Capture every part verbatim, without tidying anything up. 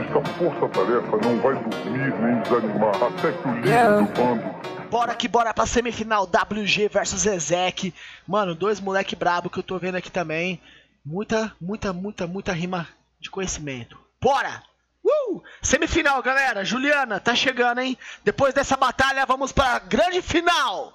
Esta força-tarefa não vai dormir nem desanimar até que o líder yeah. do bando... Bora que bora pra semifinal W G versus Ezeq. Mano, dois moleque brabo que eu tô vendo aqui também. Muita, muita, muita, muita rima de conhecimento. Bora! Uh! Semifinal, galera. Juliana, tá chegando, hein? Depois dessa batalha, vamos pra grande final.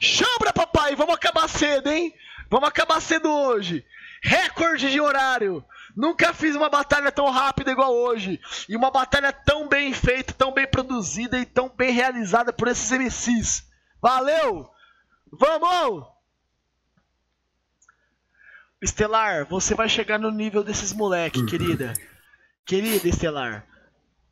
Chobra, papai! Vamos acabar cedo, hein? Vamos acabar cedo hoje. Recorde de horário. Nunca fiz uma batalha tão rápida igual hoje. E uma batalha tão bem feita, tão bem produzida e tão bem realizada por esses M Cs. Valeu! Vamos! Estelar, você vai chegar no nível desses moleque, querida. Querida Estelar.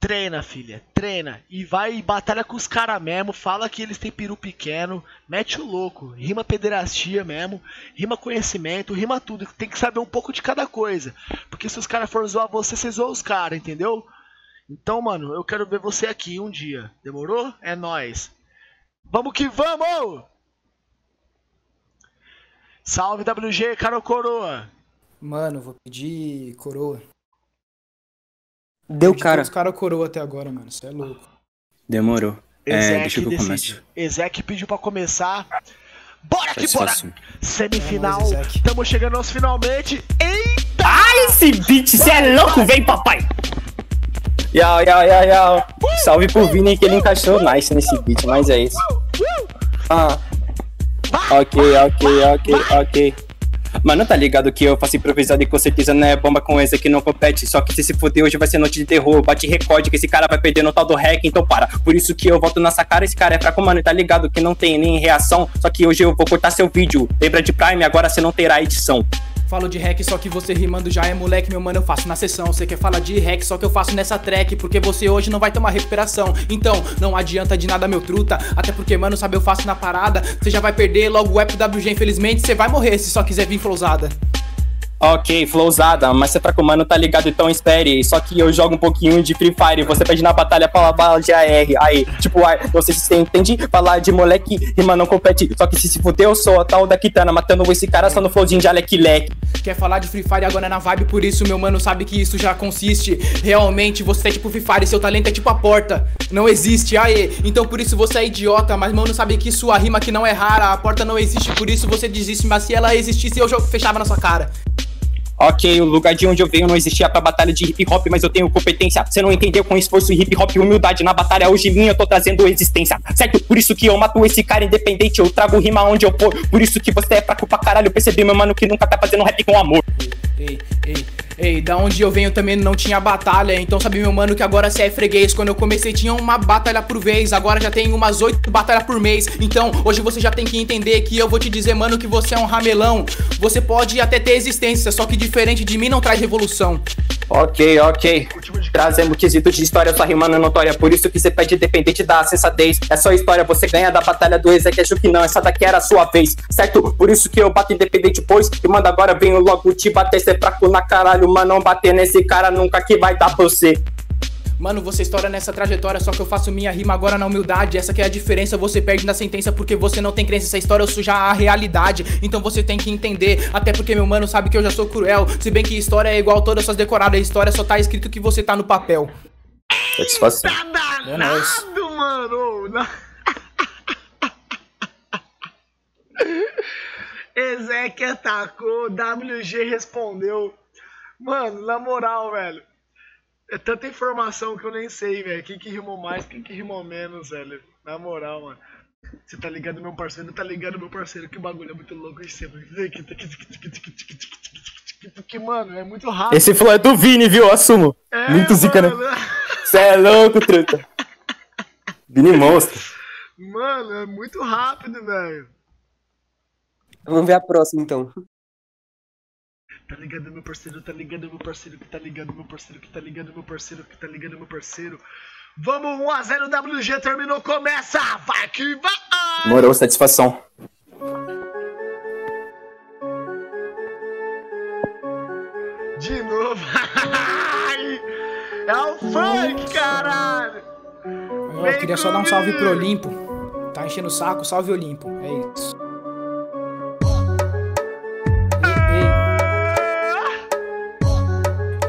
Treina, filha. Treina. E vai e batalha com os caras mesmo. Fala que eles têm peru pequeno. Mete o louco. Rima pederastia mesmo. Rima conhecimento. Rima tudo. Tem que saber um pouco de cada coisa. Porque se os caras forem zoar você, você zoa os caras, entendeu? Então, mano, eu quero ver você aqui um dia. Demorou? É nóis. Vamos que vamos! Salve, W G, cara ou coroa? Mano, vou pedir coroa. Deu cara. Os caras coroa até agora, mano. Isso é louco. Demorou. Ezeq é, deixa que eu começo. Ezeq pediu pra começar. Bora que bora! Semifinal. Estamos chegando aos finalmente. Eita! Ai, esse beat, você é louco, vem, papai! Yau, yau, yau, yau. Salve pro Vini que ele encaixou nice nesse beat, mas é isso. Ah. Ok, ok, ok, ok. Mano, tá ligado que eu faço improvisado e com certeza não é bomba com esse que não compete. Só que se se fuder hoje vai ser noite de terror. Bate recorde que esse cara vai perder no tal do hack, então para. Por isso que eu volto nessa cara, esse cara é fraco, mano. Tá ligado que não tem nem reação. Só que hoje eu vou cortar seu vídeo. Lembra de Prime, agora você não terá edição. Falo de hack, só que você rimando já é moleque, meu mano, eu faço na sessão. Você quer falar de hack, só que eu faço nessa track, porque você hoje não vai tomar recuperação. Então, não adianta de nada, meu truta, até porque, mano, sabe, eu faço na parada. Você já vai perder logo o app W G, infelizmente, você vai morrer se só quiser vir flowzada. Ok, flowzada, mas você é fraco, mano, tá ligado, então espere. Só que eu jogo um pouquinho de Free Fire, você pede na batalha, fala, fala de A R. Aí, tipo, ar, você se entende? Falar de moleque, rima não compete. Só que se se fuder, eu sou a tal da Kitana, matando esse cara só no flowzinho de aleque-leque. Quer falar de Free Fire agora é na vibe, por isso, meu mano, sabe que isso já consiste. Realmente, você é tipo Free Fire, seu talento é tipo a porta. Não existe, aê, então por isso você é idiota. Mas, mano, sabe que sua rima que não é rara. A porta não existe, por isso você desiste. Mas se ela existisse, eu jogo fechava na sua cara. Ok, o lugar de onde eu venho não existia pra batalha de hip hop, mas eu tenho competência. Você não entendeu com esforço e hip hop e humildade. Na batalha hoje minha eu tô trazendo resistência, certo? Por isso que eu mato esse cara independente, eu trago rima onde eu for. Por isso que você é fraco pra caralho, eu percebi, meu mano, que nunca tá fazendo rap com amor. Ei, ei, ei, da onde eu venho também não tinha batalha. Então sabe, meu mano, que agora você é freguês. Quando eu comecei tinha uma batalha por vez, agora já tem umas oito batalhas por mês. Então hoje você já tem que entender que eu vou te dizer, mano, que você é um ramelão. Você pode até ter existência, só que diferente de mim não traz revolução. Ok, ok, trazendo quesito de história, sua rima não é notória. Por isso que você pede dependente da sensatez. É só história, você ganha da batalha do Ezeq, acho que não, essa daqui era a sua vez, certo? Por isso que eu bato independente, pois e manda agora, venho logo te bater. Você é fraco na caralho, mano, não bater nesse cara nunca que vai dar pra você. Mano, você estoura nessa trajetória, só que eu faço minha rima agora na humildade. Essa que é a diferença, você perde na sentença porque você não tem crença. Essa história eu sou já a realidade, então você tem que entender. Até porque, meu mano, sabe que eu já sou cruel. Se bem que história é igual todas suas decoradas, história só tá escrito que você tá no papel. Satisfação. É nóis. Mano. Ezeq atacou, W G respondeu. Mano, na moral, velho. É tanta informação que eu nem sei, velho. Quem que rimou mais, quem que rimou menos, velho. Na moral, mano. Você tá ligado, meu parceiro? Tá ligado, meu parceiro? Que bagulho é muito louco esse, mano. Que, mano, é muito rápido. Esse flow é do Vini, viu? Eu assumo. É, muito zica, né? Você é louco, truta. Vini monstro. Mano, é muito rápido, velho. Vamos ver a próxima, então. Tá ligado, meu parceiro, tá ligado, meu parceiro, que tá ligado, meu parceiro, que tá ligado, meu parceiro, que tá ligado, meu parceiro. Vamos, um a zero, W G terminou, começa! Vai que vai! Morou, satisfação. De novo. É o funk, caralho! Eu queria só dar um salve pro Olimpo. Tá enchendo o saco, salve Olimpo. É isso.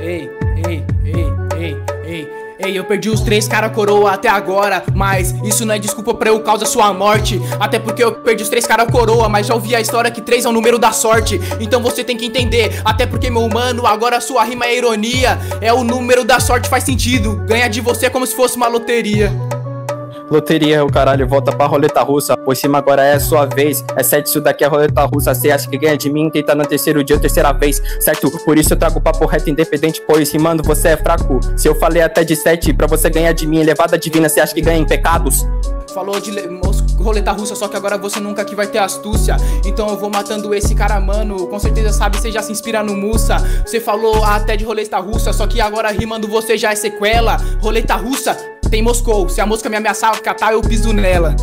Ei, ei, ei, ei, ei, Ei, ei, eu perdi os três cara coroa até agora, mas isso não é desculpa pra eu causar sua morte. Até porque eu perdi os três cara coroa, mas já ouvi a história que três é o número da sorte. Então você tem que entender, até porque meu mano, agora sua rima é ironia. É o número da sorte, faz sentido, ganha de você é como se fosse uma loteria. Loteria, o caralho, volta pra roleta russa. Por cima agora é a sua vez. É certo, isso daqui é roleta russa. Cê acha que ganha de mim, quem tá no terceiro dia, terceira vez. Certo, por isso eu trago papo reto independente, pois rimando você é fraco. Se eu falei até de sete, pra você ganhar de mim, elevada divina, cê acha que ganha em pecados? Falou de roleta russa, só que agora você nunca que vai ter astúcia. Então eu vou matando esse cara, mano. Com certeza sabe, você já se inspira no Mussa. Você falou até de roleta russa, só que agora rimando você já é sequela. Roleta russa tem Moscou. Se a mosca me ameaçar, catar, eu piso nela.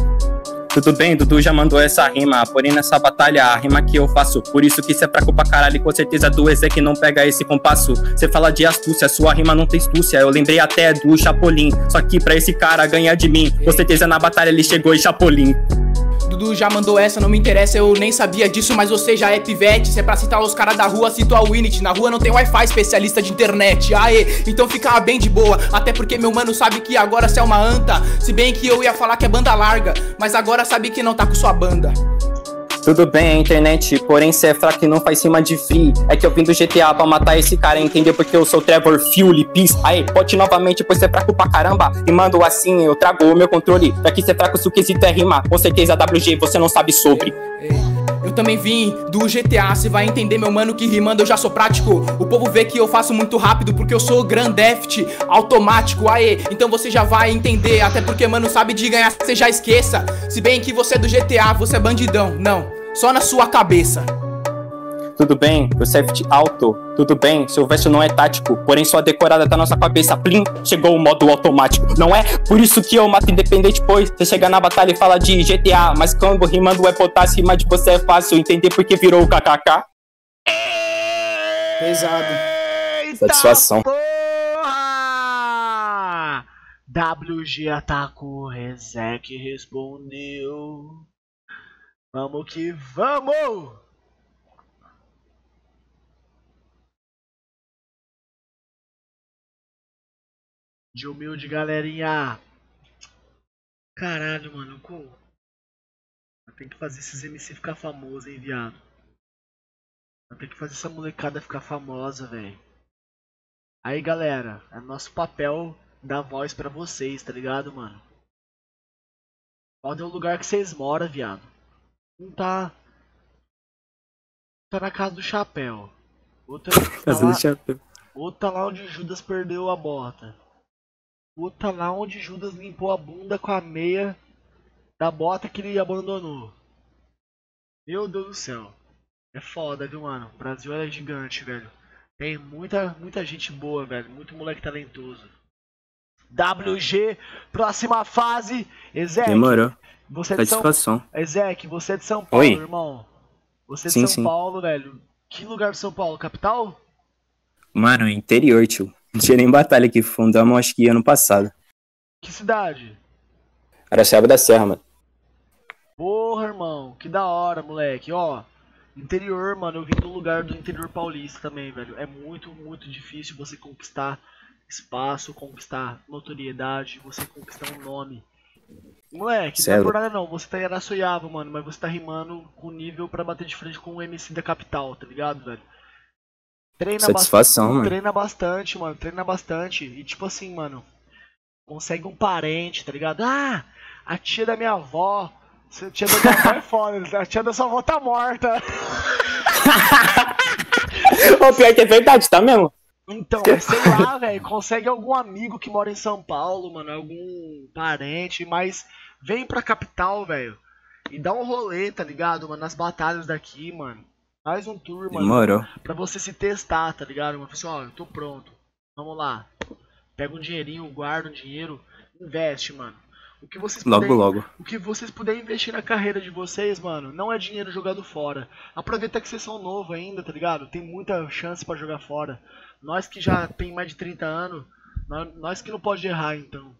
Tudo bem, Dudu já mandou essa rima, porém nessa batalha a rima que eu faço, por isso que cê é fraco pra caralho e com certeza do Ezeq não pega esse compasso. Cê fala de astúcia, sua rima não tem astúcia, eu lembrei até do Chapolin, só que pra esse cara ganhar de mim, com certeza na batalha ele chegou e Chapolin. Dudu já mandou essa, não me interessa, eu nem sabia disso, mas você já é pivete. Se é pra citar os caras da rua, cito a Winnet. Na rua não tem wi-fi, especialista de internet. Aê, então fica bem de boa. Até porque meu mano sabe que agora cê é uma anta. Se bem que eu ia falar que é banda larga, mas agora sabe que não tá com sua banda. Tudo bem, internet, porém cê é fraco e não faz cima de free. É que eu vim do G T A pra matar esse cara, entendeu? Porque eu sou Trevor Philips. Aê, bote novamente, pois cê é fraco pra caramba. E mando assim, eu trago o meu controle. Pra que cê é fraco se o quesito é rimar. Com certeza, W G, você não sabe sobre. Eu também vim do G T A, cê vai entender, meu mano, que rimando eu já sou prático. O povo vê que eu faço muito rápido, porque eu sou Grand Theft automático, aê. Então você já vai entender, até porque, mano, sabe de ganhar, cê já esqueça. Se bem que você é do G T A, você é bandidão, não, só na sua cabeça. Tudo bem, o safety auto, tudo bem, seu verso não é tático, porém sua decorada tá na nossa cabeça, plim, chegou o modo automático, não é? Por isso que eu mato independente, pois você chega na batalha e fala de G T A, mas quando rimando é potássio, rima de você é fácil, entender porque virou o K K K? Pesado. Satisfação. Porra! W G atacou, Ezeq respondeu. Vamos que vamos! De humilde, galerinha. Caralho, mano. Tem que fazer esses M C ficar famosos, hein, viado. Tem que fazer essa molecada ficar famosa, velho. Aí, galera, é nosso papel dar voz pra vocês, tá ligado, mano? Podem o lugar que vocês moram, viado. Um tá... tá na casa do chapéu. Outro tá lá... Outro tá lá onde Judas perdeu a bota. Outro tá lá onde Judas limpou a bunda com a meia da bota que ele abandonou. Meu Deus do céu. É foda, viu, mano? O Brasil é gigante, velho. Tem muita, muita gente boa, velho. Muito moleque talentoso. W G, próxima fase. Ezeq, demorou. Você é satisfação. De São... Ezeq, você é de São Paulo, Oi. irmão. Você é de sim, São sim. Paulo, velho. Que lugar de São Paulo? Capital? Mano, interior, tio. Não tinha nem batalha aqui, fundamos acho que ano passado. Que cidade? Araçaba da Serra, mano. Porra, irmão, que da hora, moleque. Ó, interior, mano, eu vim do lugar do interior paulista também, velho. É muito, muito difícil você conquistar espaço, conquistar notoriedade, você conquistar um nome. Moleque, Celo. Não é por nada não, você tá em Araçoiava, mano, mas você tá rimando com nível pra bater de frente com o M C da capital, tá ligado, velho? Treina Satisfação, bastante, mano. Treina bastante, mano. Treina bastante. E tipo assim, mano. Consegue um parente, tá ligado? Ah, a tia da minha avó. A tia da minha avó é foda. A tia da sua avó tá morta. Ô, pior que é verdade, tá mesmo? Então, sei lá, velho. Consegue algum amigo que mora em São Paulo, mano. Algum parente. Mas vem pra capital, velho. E dá um rolê, tá ligado, mano? Nas batalhas daqui, mano. Faz um tour, mano, Demorou. pra você se testar, tá ligado? Mano, assim, ó, eu tô pronto, vamos lá. Pega um dinheirinho, guarda um dinheiro, investe, mano. O que vocês logo, puderem, logo. O que vocês puderem investir na carreira de vocês, mano, não é dinheiro jogado fora. Aproveita que vocês são novos ainda, tá ligado? Tem muita chance pra jogar fora. Nós que já tem mais de trinta anos, nós que não pode errar, então.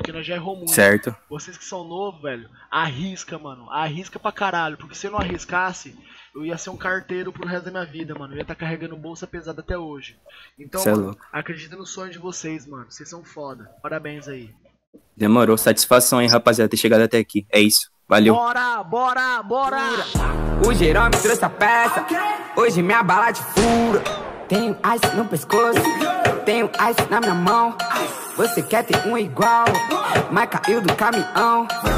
Porque nós já errou muito. Certo. Vocês que são novos, velho, arrisca, mano. Arrisca pra caralho. Porque se eu não arriscasse, eu ia ser um carteiro pro resto da minha vida, mano. Eu ia estar tá carregando bolsa pesada até hoje. Então, é mano, acredita no sonho de vocês, mano. Vocês são foda. Parabéns aí. Demorou. Satisfação, hein, rapaziada, ter chegado até aqui. É isso. Valeu. Bora, bora, bora. O Jerôme trouxe a peça. Hoje minha bala de fura. Tenho ice no pescoço. Tenho ice na minha mão. Você quer ter um igual, mas caiu do caminhão.